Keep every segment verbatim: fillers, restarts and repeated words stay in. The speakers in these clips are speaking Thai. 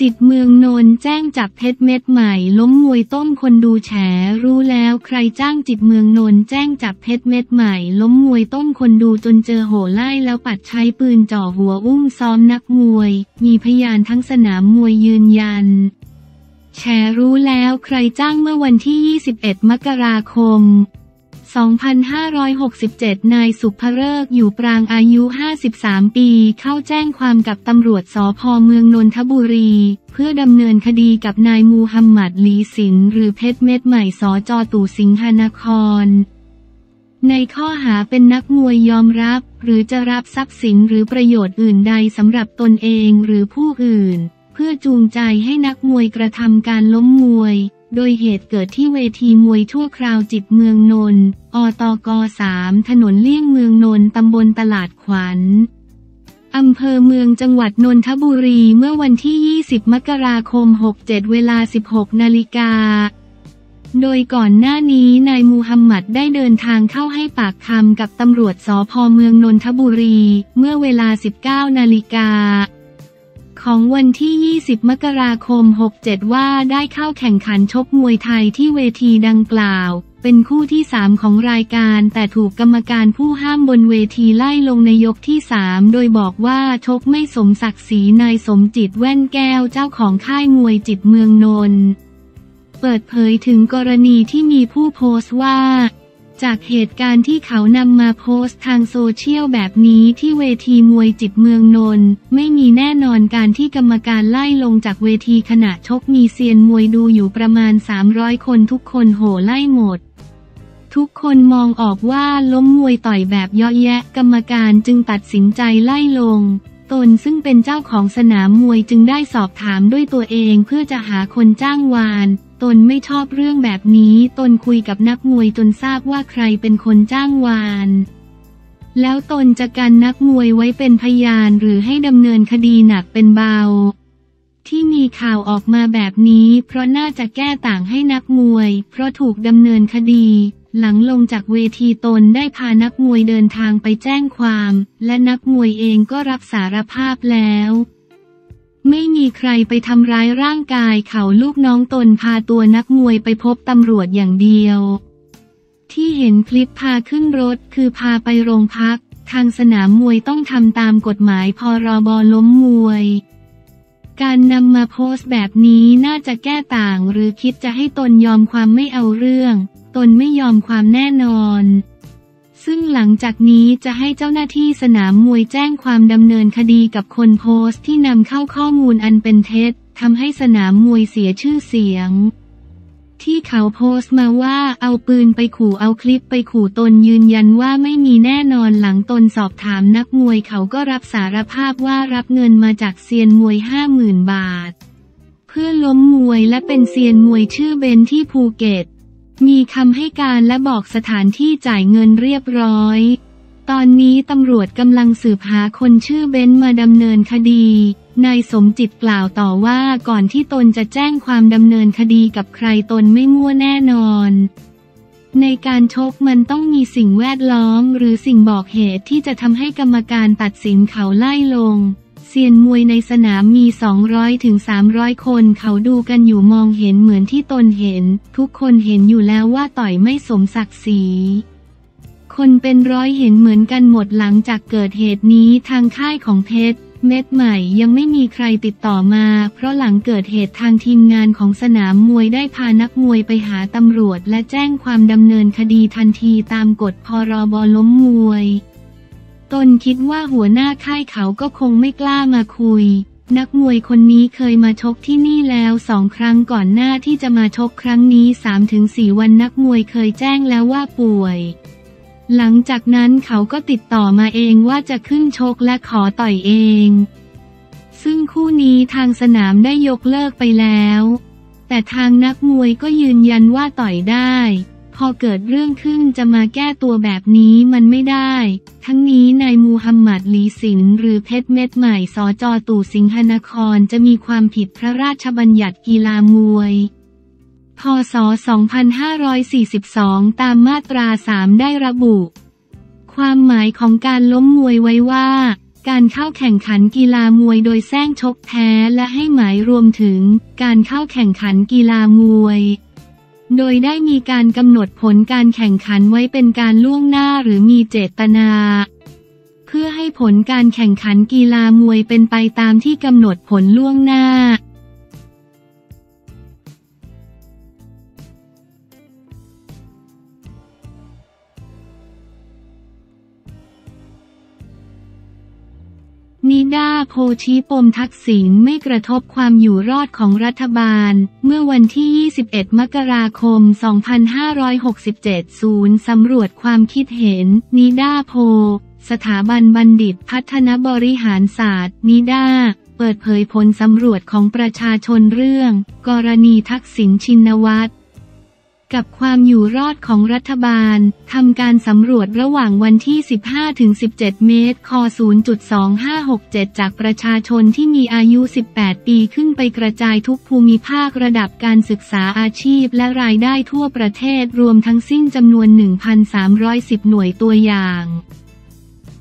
จิตเมืองนนท์แจ้งจับเพชรเม็ดใหม่ล้มมวยต้มคนดูแฉรู้แล้วใครจ้างจิตเมืองนนท์แจ้งจับเพชรเม็ดใหม่ล้มมวยต้มคนดูจนเจอโหไล่แล้วปัดใช้ปืนจ่อหัวอุ้มซ้อมนักมวยมีพยานทั้งสนามมวยยืนยันแฉรู้แล้วใครจ้างเมื่อวันที่ยี่สิบเอ็ดมกราคมสองพันห้าร้อยหกสิบเจ็ด นายสุภฤกษ์ อยู่ปรางอายุห้าสิบสามปีเข้าแจ้งความกับตำรวจสภ.เมืองนนทบุรีเพื่อดำเนินคดีกับนายมูฮัมหมัด หลีสินหรือเพชรเม็ดใหม่ สจ.ตู่สิงหนครในข้อหาเป็นนักมวยยอมรับหรือจะรับทรัพย์สินหรือประโยชน์อื่นใดสำหรับตนเองหรือผู้อื่นเพื่อจูงใจให้นักมวยกระทำการล้มมวยโดยเหตุเกิดที่เวทีมวยชั่วคราวจิตเมืองนนท์ อตกสามถนนเลี่ยงเมืองนนท์ตำบลตลาดขวัญอำเภอเมืองจังหวัดนนทบุรีเมื่อวันที่ยี่สิบมกราคมหกเจ็ดเวลาสิบหกนาฬิกาโดยก่อนหน้านี้นายมูฮัมหมัดได้เดินทางเข้าให้ปากคำกับตำรวจสภ.เมืองนนทบุรีเมื่อเวลาสิบเก้านาฬิกาของวันที่ยี่สิบมกราคมหกเจ็ดว่าได้เข้าแข่งขันชกมวยไทยที่เวทีดังกล่าวเป็นคู่ที่สามของรายการแต่ถูกกรรมการผู้ห้ามบนเวทีไล่ลงในยกที่สามโดยบอกว่าชกไม่สมศักดิ์ศรีนายสมจิตแว่นแก้วเจ้าของค่ายมวยจิตเมืองนนท์เปิดเผยถึงกรณีที่มีผู้โพสต์ว่าจากเหตุการณ์ที่เขานำมาโพสต์ทางโซเชียลแบบนี้ที่เวทีมวยจิตเมืองนนท์ไม่มีแน่นอนการที่กรรมการไล่ลงจากเวทีขณะชกมีเซียนมวยดูอยู่ประมาณสามร้อยคนทุกคนโห่ไล่หมดทุกคนมองออกว่าล้มมวยต่อยแบบเยาะแยะกรรมการจึงตัดสินใจไล่ลงตนซึ่งเป็นเจ้าของสนามมวยจึงได้สอบถามด้วยตัวเองเพื่อจะหาคนจ้างวานตนไม่ชอบเรื่องแบบนี้ตนคุยกับนักมวยจนทราบว่าใครเป็นคนจ้างวานแล้วตนจะกันนักมวยไว้เป็นพยานหรือให้ดำเนินคดีหนักเป็นเบาที่มีข่าวออกมาแบบนี้เพราะน่าจะแก้ต่างให้นักมวยเพราะถูกดำเนินคดีหลังลงจากเวทีตนได้พานักมวยเดินทางไปแจ้งความและนักมวยเองก็รับสารภาพแล้วไม่มีใครไปทำร้ายร่างกายเขาลูกน้องตนพาตัวนักมวยไปพบตำรวจอย่างเดียวที่เห็นคลิปพาขึ้นรถคือพาไปโรงพักทางสนามมวยต้องทำตามกฎหมายพรบ.ล้มมวยการนำมาโพสต์แบบนี้น่าจะแก้ต่างหรือคิดจะให้ตนยอมความไม่เอาเรื่องตนไม่ยอมความแน่นอนซึ่งหลังจากนี้จะให้เจ้าหน้าที่สนามมวยแจ้งความดำเนินคดีกับคนโพสต์ที่นำเข้าข้อมูลอันเป็นเท็จทำให้สนามมวยเสียชื่อเสียงที่เขาโพสต์มาว่าเอาปืนไปขู่เอาคลิปไปขู่ตนยืนยันว่าไม่มีแน่นอนหลังตนสอบถามนักมวยเขาก็รับสารภาพว่ารับเงินมาจากเซียนมวย ห้าหมื่น บาทเพื่อล้มมวยและเป็นเซียนมวยชื่อเบนที่ภูเก็ตมีคำให้การและบอกสถานที่จ่ายเงินเรียบร้อยตอนนี้ตำรวจกำลังสืบหาคนชื่อเบนซ์มาดำเนินคดีนายสมจิตกล่าวต่อว่าก่อนที่ตนจะแจ้งความดำเนินคดีกับใครตนไม่มั่วแน่นอนในการชกมันต้องมีสิ่งแวดล้อมหรือสิ่งบอกเหตุที่จะทำให้กรรมการตัดสินเขาไล่ลงเซียนมวยในสนามมี สองร้อยถึงสามร้อย คนเขาดูกันอยู่มองเห็นเหมือนที่ตนเห็นทุกคนเห็นอยู่แล้วว่าต่อยไม่สมศักดิ์ศรีคนเป็นร้อยเห็นเหมือนกันหมดหลังจากเกิดเหตุนี้ทางค่ายของเพชรเม็ดใหม่ยังไม่มีใครติดต่อมาเพราะหลังเกิดเหตุทางทีมงานของสนามมวยได้พานักมวยไปหาตำรวจและแจ้งความดำเนินคดีทันทีตามกฎพรบ.ล้มมวยตนคิดว่าหัวหน้าค่ายเขาก็คงไม่กล้ามาคุยนักมวยคนนี้เคยมาชกที่นี่แล้วสองครั้งก่อนหน้าที่จะมาชกครั้งนี้ สามถึงสี่ วันนักมวยเคยแจ้งแล้วว่าป่วยหลังจากนั้นเขาก็ติดต่อมาเองว่าจะขึ้นชกและขอต่อยเองซึ่งคู่นี้ทางสนามได้ยกเลิกไปแล้วแต่ทางนักมวยก็ยืนยันว่าต่อยได้พอเกิดเรื่องขึ้นจะมาแก้ตัวแบบนี้มันไม่ได้ทั้งนี้นายมูฮัมหมัด หลีสินหรือเพชรเม็ดใหม่ สจ.ตู่สิงหนครจะมีความผิดพระราชบัญญัติกีฬามวยพ.ศ. สองพันห้าร้อยสี่สิบสอง ตามมาตรา สามได้ระบุความหมายของการล้มมวยไว้ว่า การเข้าแข่งขันกีฬามวยโดยแซงชกแพ้และให้หมายรวมถึงการเข้าแข่งขันกีฬามวยโดยได้มีการกำหนดผลการแข่งขันไว้เป็นการล่วงหน้าหรือมีเจตนาเพื่อให้ผลการแข่งขันกีฬามวยเป็นไปตามที่กำหนดผลล่วงหน้านิดา โพชี้ปมทักษิณไม่กระทบความอยู่รอดของรัฐบาลเมื่อวันที่ยี่สิบเอ็ดมกราคมสองพันห้าร้อยหกสิบเจ็ด ศูนย์สำรวจความคิดเห็นนิดา โพสถาบันบัณฑิตพัฒนบริหารศาสตร์นิดาเปิดเผยผลสำรวจของประชาชนเรื่องกรณีทักษิณชินวัตรกับความอยู่รอดของรัฐบาลทำการสำรวจระหว่างวันที่ สิบห้าถึงสิบเจ็ด เมษายน สองพันห้าร้อยหกสิบเจ็ด จากประชาชนที่มีอายุ สิบแปด ปีขึ้นไปกระจายทุกภูมิภาคระดับการศึกษาอาชีพและรายได้ทั่วประเทศรวมทั้งสิ้นจำนวน หนึ่งพันสามร้อยสิบ หน่วยตัวอย่าง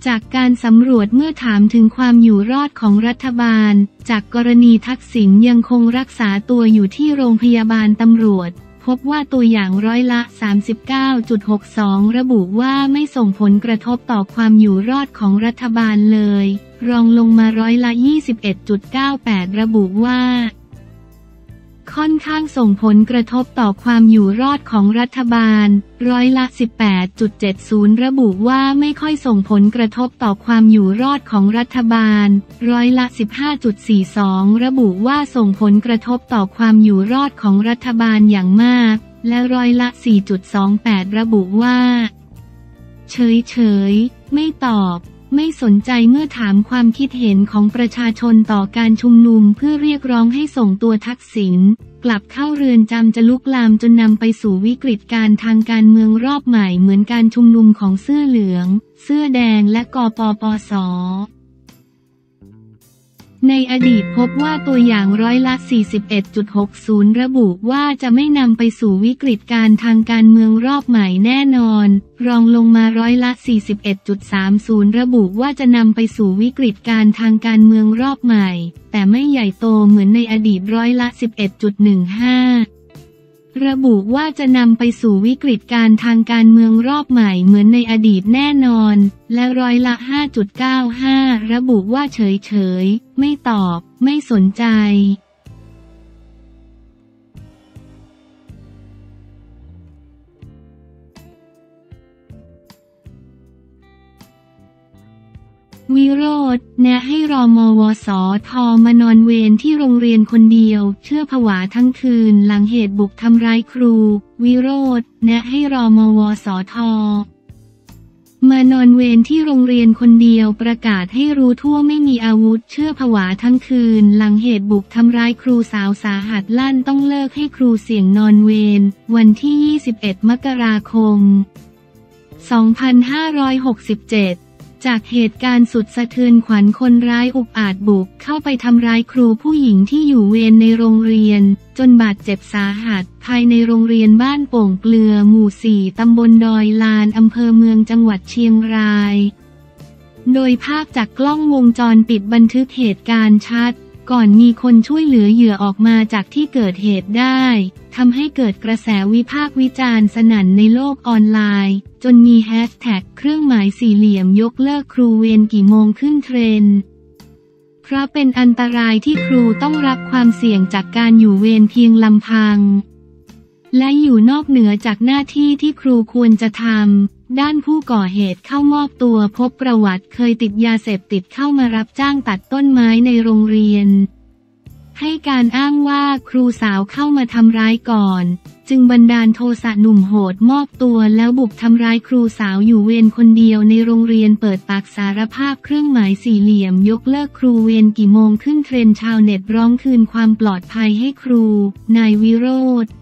จากการสำรวจเมื่อถามถึงความอยู่รอดของรัฐบาลจากกรณีทักษิณยังคงรักษาตัวอยู่ที่โรงพยาบาลตำรวจพบว่าตัวอย่างร้อยละ สามสิบเก้าจุดหกสอง ระบุว่าไม่ส่งผลกระทบต่อความอยู่รอดของรัฐบาลเลยรองลงมาร้อยละ ยี่สิบเอ็ดจุดเก้าแปด ระบุว่าค่อนข้างส่งผลกระทบต่อความอยู่รอดของรัฐบาลร้อยละ สิบแปดจุดเจ็ดศูนย์ ระบุว่าไม่ค่อยส่งผลกระทบต่อความอยู่รอดของรัฐบาลร้อยละ สิบห้าจุดสี่สอง ระบุว่าส่งผลกระทบต่อความอยู่รอดของรัฐบาลอย่างมากและร้อยละ สี่จุดสองแปด ระบุว่าเฉยเฉยไม่ตอบไม่สนใจเมื่อถามความคิดเห็นของประชาชนต่อการชุมนุมเพื่อเรียกร้องให้ส่งตัวทักษิณกลับเข้าเรือนจำจะลุกลามจนนำไปสู่วิกฤตการทางการเมืองรอบใหม่เหมือนการชุมนุมของเสื้อเหลืองเสื้อแดงและกปปส.ในอดีตพบว่าตัวอย่างร้อยละ สี่สิบเอ็ดจุดหกศูนย์ ระบุว่าจะไม่นำไปสู่วิกฤตการทางการเมืองรอบใหม่แน่นอนรองลงมาร้อยละ สี่สิบเอ็ดจุดสามศูนย์ ระบุว่าจะนำไปสู่วิกฤตการทางการเมืองรอบใหม่แต่ไม่ใหญ่โตเหมือนในอดีตร้อยละ สิบเอ็ดจุดหนึ่งห้า ระบุว่าจะนำไปสู่วิกฤตการทางการเมืองรอบใหม่เหมือนในอดีตแน่นอนและร้อยละ ห้าจุดเก้าห้า ระบุว่าเฉยเฉยไม่ตอบไม่สนใจวิโรจน์แนะให้รมวสทมานอนเวรที่โรงเรียนคนเดียวเชื่อผวาทั้งคืนหลังเหตุบุกทำร้ายครูวิโรจน์แนะให้รมวสทมานอนเวรที่โรงเรียนคนเดียวประกาศให้รู้ทั่วไม่มีอาวุธเชื่อผวาทั้งคืนหลังเหตุบุกทำร้ายครูสาวสาหัสลั่นต้องเลิกให้ครูเสี่ยงนอนเวรวันที่ ยี่สิบเอ็ดมกราคมสองพันห้าร้อยหกสิบเจ็ดจากเหตุการณ์สุดสะเทือนขวัญคนร้ายอุกอาจบุกเข้าไปทำร้ายครูผู้หญิงที่อยู่เวรในโรงเรียนจนบาดเจ็บสาหัสภายในโรงเรียนบ้านโป่งเกลือหมู่ สี่ ตำบลดอยลานอำเภอเมืองจังหวัดเชียงรายโดยภาพจากกล้องวงจรปิดบันทึกเหตุการณ์ชัดก่อนมีคนช่วยเหลือเหยื่อออกมาจากที่เกิดเหตุได้ทำให้เกิดกระแสวิพากษ์วิจารณ์สนั่นในโลกออนไลน์จนมีแฮชแท็กเครื่องหมายสี่เหลี่ยมยกเลิกครูเวรกี่โมงขึ้นเทรนด์เพราะเป็นอันตรายที่ครูต้องรับความเสี่ยงจากการอยู่เวรเพียงลำพังและอยู่นอกเหนือจากหน้าที่ที่ครูควรจะทำด้านผู้ก่อเหตุเข้ามอบตัวพบประวัติเคยติดยาเสพติดเข้ามารับจ้างตัดต้นไม้ในโรงเรียนให้การอ้างว่าครูสาวเข้ามาทำร้ายก่อนจึงบันดาลโทสะหนุ่มโหดมอบตัวแล้วบุกทำร้ายครูสาวอยู่เวรคนเดียวในโรงเรียนเปิดปากสารภาพเครื่องหมายสี่เหลี่ยมยกเลิกครูเวรกี่โมงขึ้นเทรนด์ชาวเน็ตร้องคืนความปลอดภัยให้ครูนายวิโรจน์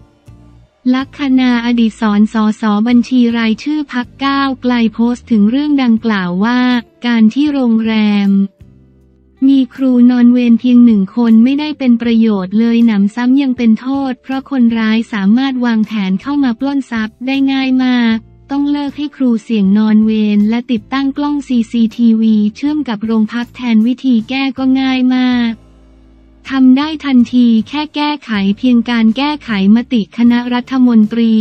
ลักษณาอดีศรสสบัญชีรายชื่อพรรคก้าวไกลโพสต์ถึงเรื่องดังกล่าวว่าการที่โรงแรมมีครูนอนเวรเพียงหนึ่งคนไม่ได้เป็นประโยชน์เลยหนำซ้ำยังเป็นโทษเพราะคนร้ายสามารถวางแผนเข้ามาปล้นทรัพย์ได้ง่ายมาก ต้องเลิกให้ครูเสี่ยงนอนเวรและติดตั้งกล้อง ซี ซี ที วี เชื่อมกับโรงพักแทนวิธีแก้ก็ง่ายมากทำได้ทันทีแค่แก้ไขเพียงการแก้ไขมติคณะรัฐมนตรี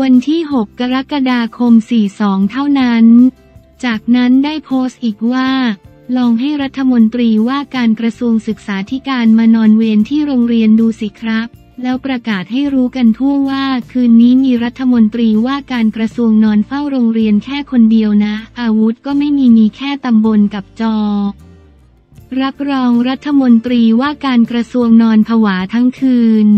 วันที่หกกรกฎาคมสี่สิบสองเท่านั้นจากนั้นได้โพสต์อีกว่าลองให้รัฐมนตรีว่าการกระทรวงศึกษาธิการมานอนเวรที่โรงเรียนดูสิครับแล้วประกาศให้รู้กันทั่วว่าคืนนี้มีรัฐมนตรีว่าการกระทรวงนอนเฝ้าโรงเรียนแค่คนเดียวนะอาวุธก็ไม่มีมีแค่ตำบลกับจอรับรองรัฐมนตรีว่าการกระทรวงนอนผวาทั้งคืน